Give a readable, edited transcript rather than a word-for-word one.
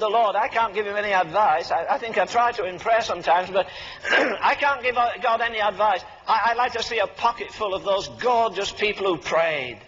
the Lord, I can't give him any advice. I think I try to impress sometimes, but I can't give God any advice. I'd like to see a pocket full of those gorgeous people who prayed.